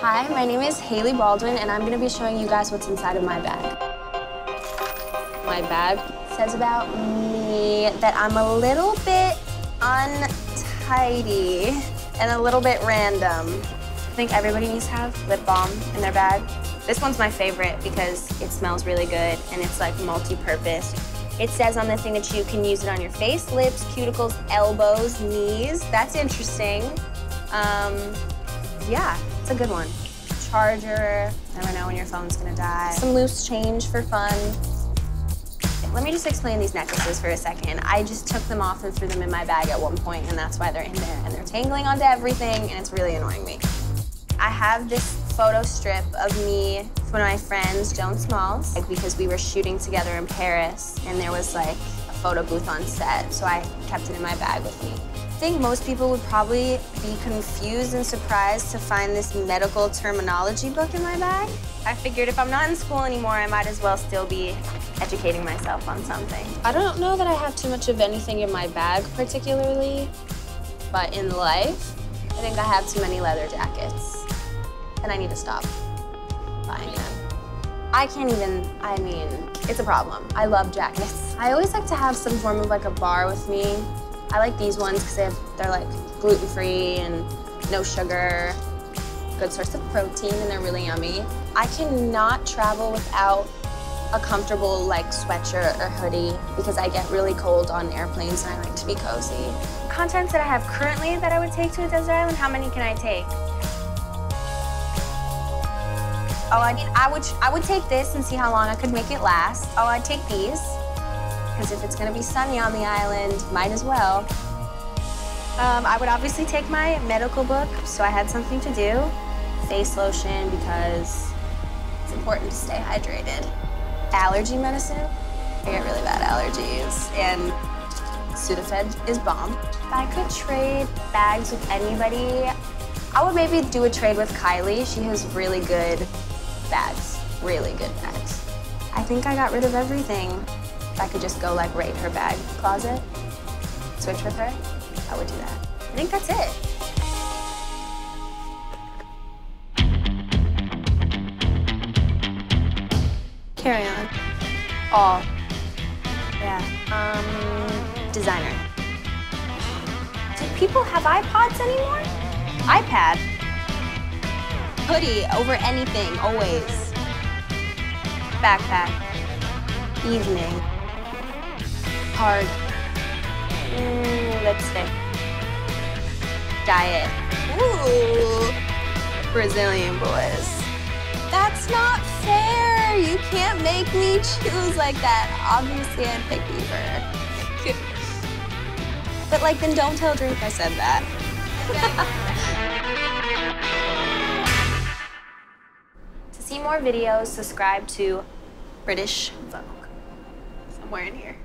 Hi, my name is Hailey Baldwin, and I'm going to be showing you guys what's inside of my bag. My bag says about me that I'm a little bit untidy and a little bit random. I think everybody needs to have lip balm in their bag. This one's my favorite because it smells really good and it's like multi-purpose. It says on this thing that you can use it on your face, lips, cuticles, elbows, knees. That's interesting. Yeah, it's a good one. Charger, never know when your phone's gonna die. Some loose change for fun. Let me just explain these necklaces for a second. I just took them off and threw them in my bag at one point, and that's why they're in there. And they're tangling onto everything, and it's really annoying me. I have this photo strip of me with one of my friends, Joan Smalls, because we were shooting together in Paris, and there was like a photo booth on set, so I kept it in my bag with me. I think most people would probably be confused and surprised to find this medical terminology book in my bag. I figured if I'm not in school anymore, I might as well still be educating myself on something. I don't know that I have too much of anything in my bag particularly, but in life, I think I have too many leather jackets, and I need to stop buying them. I mean, it's a problem. I love jackets. I always like to have some form of like a bar with me. I like these ones because they're like gluten-free and no sugar, good source of protein, and they're really yummy. I cannot travel without a comfortable like sweatshirt or hoodie because I get really cold on airplanes and I like to be cozy. Contents that I have currently that I would take to a desert island, how many can I take? Oh, I mean, I would take this and see how long I could make it last. Oh, I'd take these. Because if it's going to be sunny on the island, might as well. I would obviously take my medical book, so I had something to do. Face lotion, because it's important to stay hydrated. Allergy medicine. I get really bad allergies, and Sudafed is bomb. If I could trade bags with anybody, I would maybe do a trade with Kylie. She has really good bags, really good bags. I think I got rid of everything. If I could just go like raid her bag closet, switch with her, I would do that. I think that's it. Carry on. All. Yeah. Designer. Do people have iPods anymore? iPad. Hoodie over anything, always. Backpack. Evening. Hard. Lipstick. Diet. Ooh. Brazilian boys. That's not fair. You can't make me choose like that. Obviously, I'd pick Bieber. But like, then don't tell Drink I said that. To see more videos, subscribe to British Vogue. Somewhere in here.